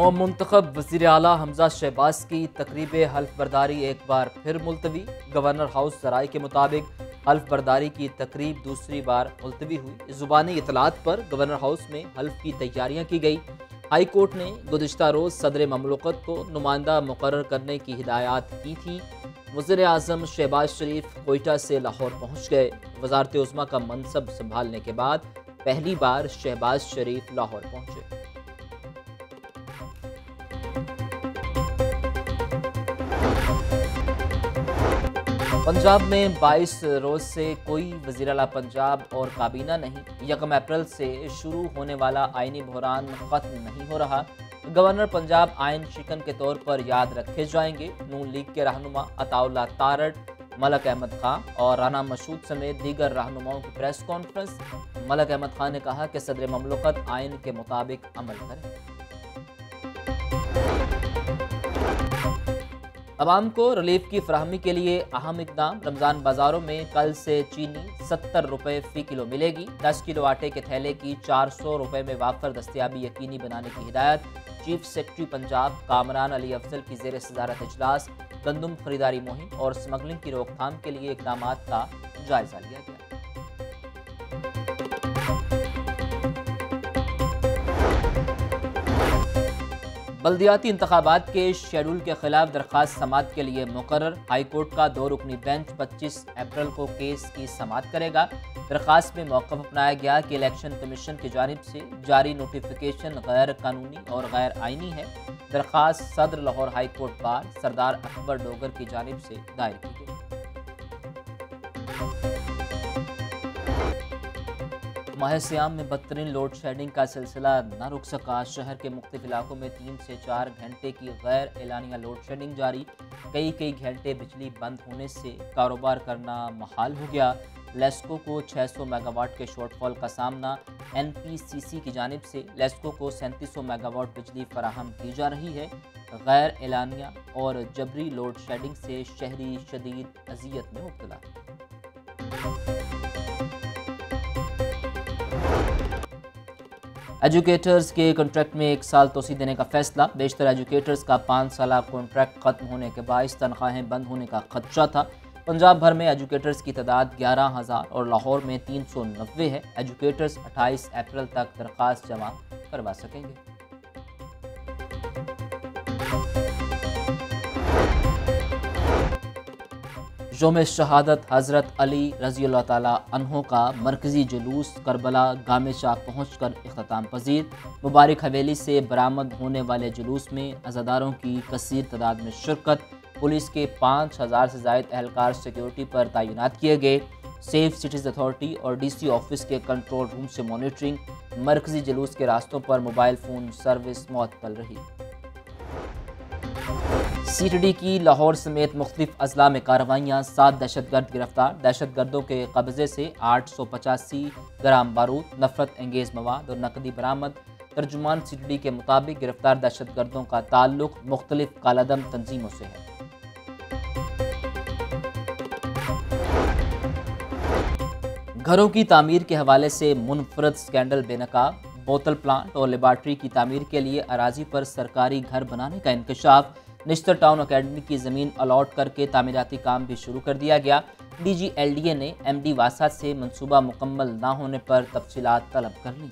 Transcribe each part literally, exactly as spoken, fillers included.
नौ मुंतखब वज़ीर आला हमजा शहबाज की तकरीब हल्फ बर्दारी एक बार फिर मुलतवी। गवर्नर हाउस जराये के मुताबिक हल्फ बर्दारी की तकरीब दूसरी बार मुलतवी हुई। ज़ुबानी इतलात पर गवर्नर हाउस में हल्फ की तैयारियाँ की गई। हाई कोर्ट ने गुज़िश्ता रोज़ सदर ममलकत को नुमाइंदा मुकर्रर करने की हिदायत की थी। वज़ीर आज़म शहबाज शरीफ कोयटा से लाहौर पहुँच गए। वज़ारत उज़्मा का मनसब संभालने के बाद पहली बार शहबाज शरीफ लाहौर पहुँचे। पंजाब में बाईस रोज़ से कोई वज़ीर-ए-आला पंजाब और काबीना नहीं। यकम अप्रैल से शुरू होने वाला आइनी बहरान ख़त्म नहीं हो रहा। गवर्नर पंजाब आइन शिकन के तौर पर याद रखे जाएंगे। नून लीग के रहनुमा अताउल्लाह तारड़, मलक अहमद खान और राना मसूद समेत दीगर रहनुमाओं की प्रेस कॉन्फ्रेंस। मलक अहमद खान ने कहा कि सदर ममलकत आइन के मुताबिक अमल करें। आवाम को रिलीफ की फराहमी के लिए अहम इकदाम। रमज़ान बाज़ारों में कल से चीनी सत्तर रुपये फ़ी किलो मिलेगी। दस किलो आटे के थैले की चार सौ रुपये में वाफर दस्तियाबी यकीनी बनाने की हिदायत। चीफ सेक्रेटरी पंजाब कामरान अली अफजल की ज़ेर सदारत इजलास। गंदम खरीदारी मुहिम और स्मगलिंग की रोकथाम के लिए इकदाम का जायज़ा लिया गया। बल्दियाती इंतखाबात के शेड्यूल के खिलाफ दरख्वास्त समात के लिए मुकर्रर। हाईकोर्ट का दो रुकनी बेंच पच्चीस अप्रैल को केस की समात करेगा। दरख्वास्त में मौक़िफ़ अपनाया गया कि इलेक्शन कमीशन की जानिब से जारी नोटिफिकेशन गैर कानूनी और गैर आइनी है। दरख्वास्त सदर लाहौर हाईकोर्ट बार सरदार अकबर डोगर की जानिब से दायर की गई। माह सियाम में बदतरीन लोड शेडिंग का सिलसिला न रुक सका। शहर के मुख्तलिफ इलाकों में तीन से चार घंटे की गैर एलानिया लोड शेडिंग जारी। कई कई घंटे बिजली बंद होने से कारोबार करना महाल हो गया। लेस्को को छह सौ मेगावाट के शॉर्टफॉल का सामना। एन पी सी सी की जानिब से लेस्को को सैंतीस सौ मेगावाट बिजली फराहम की जा रही है। गैर एलानिया और जबरी लोड शेडिंग से शहरी शदीद अजियत में मुब्तला। एजुकेटर्स के कॉन्ट्रैक्ट में एक साल तोसी देने का फैसला। बेशतर एजुकेटर्स का पाँच साल कॉन्ट्रैक्ट खत्म होने के बायस तनख्वाहें बंद होने का खदशा था। पंजाब भर में एजुकेटर्स की तादाद ग्यारह हज़ार और लाहौर में तीन सौ नब्बे है। एजुकेटर्स अट्ठाईस अप्रैल तक दरख्वास्त जमा करवा सकेंगे। जोमे शहादत हज़रत अली रज़ियल्लाहु ताला अन्हो का मरकज़ी जुलूस करबला गामे शाह पहुँच कर अख्ताम पजीर। मुबारक हवेली से बरामद होने वाले जुलूस में अज़ादारों की कसीर तादाद में शिरकत। पुलिस के पाँच हज़ार से ज़ायद एहलकार सिक्योरिटी पर तैनात किए गए। सेफ सिटीज़ अथॉरिटी और डी सी ऑफिस के कंट्रोल रूम से मॉनिटरिंग। मरकज़ी जुलूस के रास्तों पर मोबाइल फ़ोन सर्विस मुअत्तल रही। सी टी डी की लाहौर समेत मुख्तलिफ अजला में कार्रवाइयाँ। सात दहशतगर्द गिरफ्तार। दहशतगर्दों के कब्जे से आठ सौ पचासी ग्राम बारूद, नफरत अंगेज़ मवाद और नकदी बरामद। तर्जुमान सी टी डी के मुताबिक गिरफ्तार दहशतगर्दों का ताल्लुक मुख्तलिफ कालादम तंजीमों से है। घरों की तामीर के हवाले से मुनफरद स्कैंडल बेनकाब। बोतल प्लांट और लेबार्ट्री की तामीर के लिए अराजी पर सरकारी घर बनाने का इंकशाफ। निश्तर टाउन अकेडमी की ज़मीन अलॉट करके तामीराती काम भी शुरू कर दिया गया। D G L D A ने एम डी वासा से मनसूबा मुकम्मल ना होने पर तफसीलात तलब कर ली।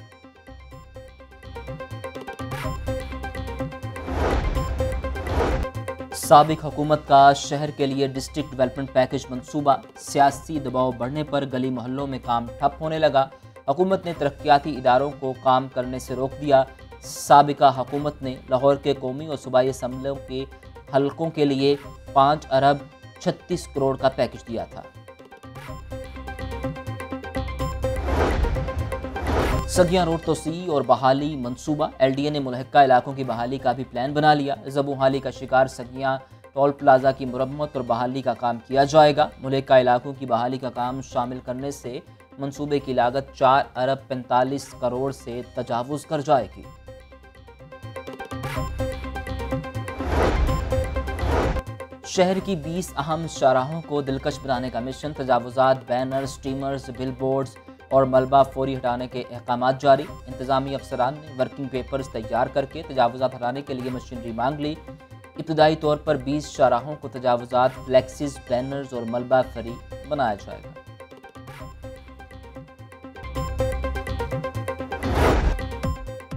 साबिक हुकूमत का शहर के लिए डिस्ट्रिक्ट डेवलपमेंट पैकेज मनसूबा। सियासी दबाव बढ़ने पर गली मोहल्लों में काम ठप होने लगा। हुकूमत ने तरक्याती इदारों को काम करने से रोक दिया। साबिका हुकूमत ने लाहौर के कौमी और सूबाई असम्बलियों के हलकों के लिए पाँच अरब छत्तीस करोड़ का पैकेज दिया था। सगियां रोड तोसी और बहाली मंसूबा। एल डी ए ने मुलहका इलाकों की बहाली का भी प्लान बना लिया। जबोहाली का शिकार सगियां टोल प्लाजा की मरम्मत और बहाली का काम किया जाएगा। मुलहका इलाकों की बहाली का काम शामिल करने से मंसूबे की लागत चार अरब पैंतालीस करोड़ से तजावुज़ कर जाएगी। शहर की बीस अहम शाहराहों को दिलकश बनाने का मिशन। तजावुज़ात बैनर्स, स्टीमर्स, बिलबोर्ड्स, और मलबा फौरी हटाने के अहकाम जारी। इंतजामी अफसरान ने वर्किंग पेपर्स तैयार करके तजावज़ात हटाने के लिए मशीनरी मांग ली। इब्तदाई तौर पर बीस शाहराहों को तजावज़ात, फ्लैक्सिस, बैनर्स और मलबा फ्री बनाया जाएगा।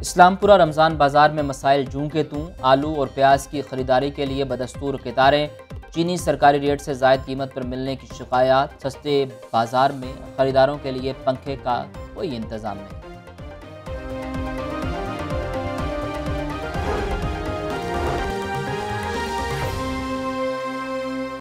इस्लामपुरा रमज़ान बाज़ार में मसाइल जूं के तूं, आलू और प्याज की खरीदारी के लिए बदस्तूर कतारें, चीनी सरकारी रेट से ज़ायद कीमत पर मिलने की शिकायत। सस्ते बाज़ार में खरीदारों के लिए पंखे का कोई इंतज़ाम नहीं।